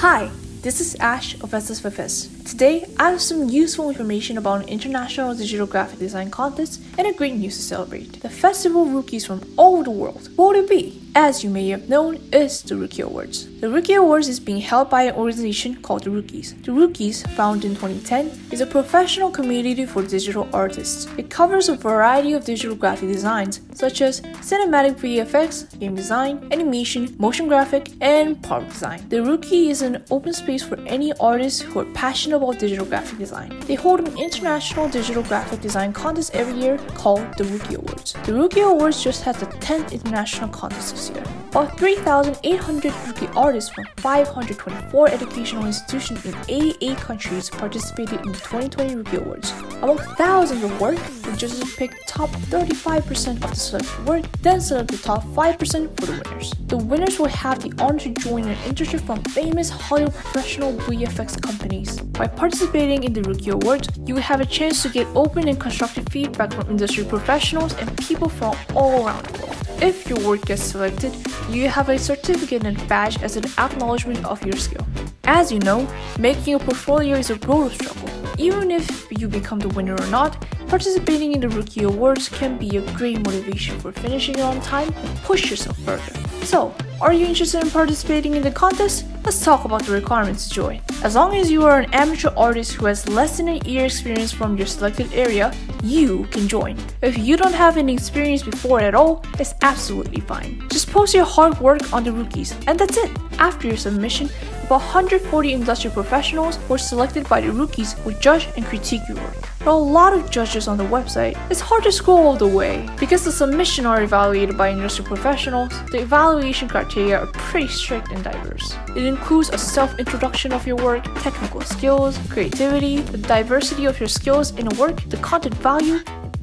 Hi, this is Ash of Estes Fifis. Today, I have some useful information about an international digital graphic design contest and a great news to celebrate. The festival rookies from all over the world, what would it be? As you may have known, is the Rookie Awards. The Rookie Awards is being held by an organization called The Rookies. The Rookies, founded in 2010, is a professional community for digital artists. It covers a variety of digital graphic designs, such as cinematic VFX, game design, animation, motion graphic, and product design. The Rookie is an open space for any artists who are passionate about digital graphic design. They hold an international digital graphic design contest every year called the Rookie Awards. The Rookie Awards just had the 10th international contest this year. About 3,800 rookie artists from 524 educational institutions in 88 countries participated in the 2020 Rookie Awards. Among thousands of work, the judges picked the top 35% of the selected work, then select the top 5% for the winners. The winners will have the honor to join an internship from famous Hollywood professional VFX companies. By participating in the Rookie Awards, you will have a chance to get open and constructive feedback from industry professionals and people from all around the world. If your work gets selected, you have a certificate and badge as an acknowledgement of your skill. As you know, making a portfolio is a road of struggle. Even if you become the winner or not, participating in the Rookie Awards can be a great motivation for finishing it on time and push yourself further. So, are you interested in participating in the contest? Let's talk about the requirements to join. As long as you are an amateur artist who has less than a year experience from your selected area, you can join. If you don't have any experience before at all, it's absolutely fine. Just post your hard work on the Rookies, and that's it. After your submission, about 140 industry professionals were selected by the Rookies who judge and critique your work. There are a lot of judges on the website. It's hard to scroll all the way. Because the submissions are evaluated by industry professionals, the evaluation criteria are pretty strict and diverse. It includes a self-introduction of your work, technical skills, creativity, the diversity of your skills in a work, the content value,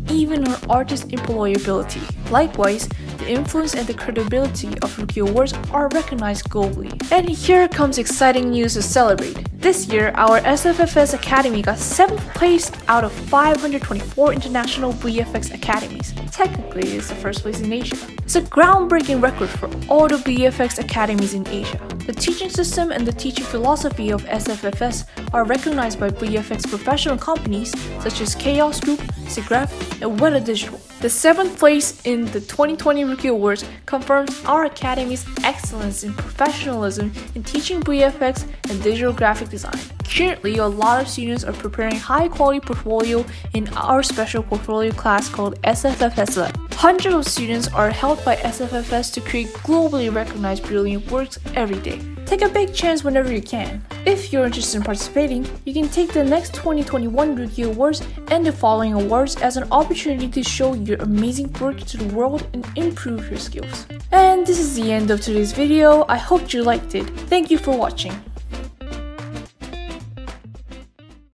even an artist's employability. Likewise, the influence and the credibility of Rookie Awards are recognized globally. And here comes exciting news to celebrate. This year, our SFFS Academy got 7th place out of 524 international VFX academies. Technically, it's the first place in Asia. It's a groundbreaking record for all the VFX academies in Asia. The teaching system and the teaching philosophy of SFFS are recognized by VFX professional companies such as Chaos Group, SIGGRAPH, and Weta Digital. The 7th place in the 2020 Rookie Awards confirms our Academy's excellence in professionalism in teaching VFX and digital graphic design. Currently, a lot of students are preparing high-quality portfolio in our special portfolio class called SFFS Lab. Hundreds of students are helped by SFFS to create globally recognized brilliant works every day. Take a big chance whenever you can. If you're interested in participating, you can take the next 2021 Rookie Awards and the following awards as an opportunity to show your amazing work to the world and improve your skills. And this is the end of today's video. I hope you liked it. Thank you for watching.